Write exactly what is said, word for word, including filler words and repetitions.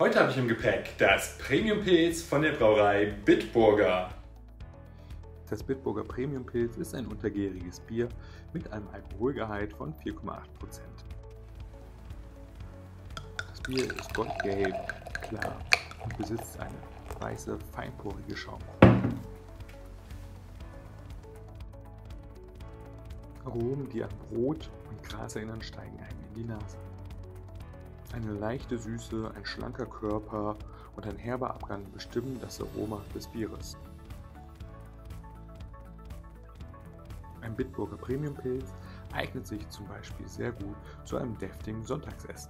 Heute habe ich im Gepäck das Premium-Pilz von der Brauerei Bitburger. Das Bitburger Premium-Pilz ist ein untergäriges Bier mit einem Alkoholgehalt von vier Komma acht Prozent. Das Bier ist goldgelb, klar und besitzt eine weiße, feinporige Schaumkrone. Aromen, die an Brot und Gras erinnern, steigen einem in die Nase. Eine leichte Süße, ein schlanker Körper und ein herber Abgang bestimmen das Aroma des Bieres. Ein Bitburger Premium-Pilz eignet sich zum Beispiel sehr gut zu einem deftigen Sonntagsessen.